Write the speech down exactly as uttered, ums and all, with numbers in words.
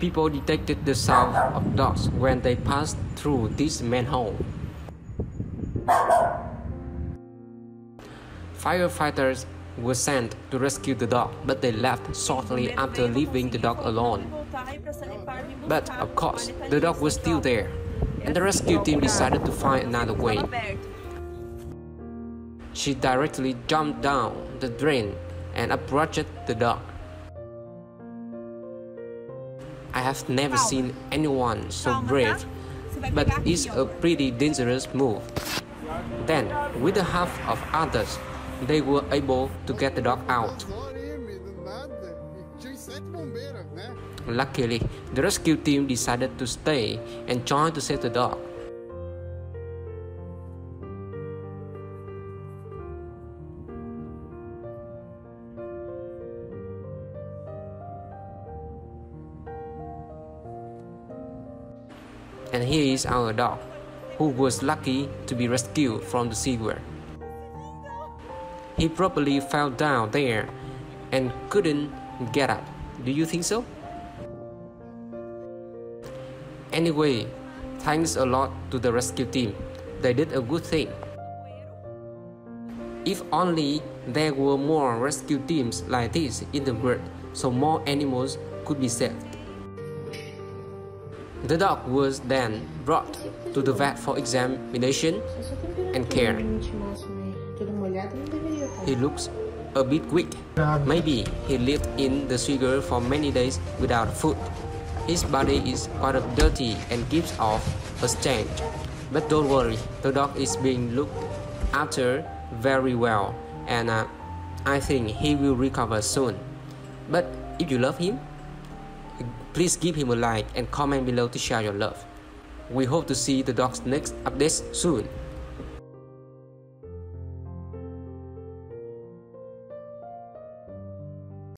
people detected the sound of dogs when they passed through this manhole. Firefighters were sent to rescue the dog, but they left shortly after leaving the dog alone. But of course, the dog was still there, and the rescue team decided to find another way. She directly jumped down the drain and approached the dog. I have never seen anyone so brave, but it's a pretty dangerous move. Then, with the help of others, they were able to get the dog out. Luckily, the rescue team decided to stay and try to save the dog. And here is our dog, who was lucky to be rescued from the sewer. He probably fell down there and couldn't get up. Do you think so? Anyway, thanks a lot to the rescue team. They did a good thing. If only there were more rescue teams like this in the world, so more animals could be saved. The dog was then brought to the vet for examination and care. He looks a bit weak. Maybe he lived in the sewer for many days without food. His body is quite dirty and gives off a stench. But don't worry, the dog is being looked after very well, and uh, I think he will recover soon. But if you love him, please give him a like and comment below to share your love. We hope to see the dog's next updates soon.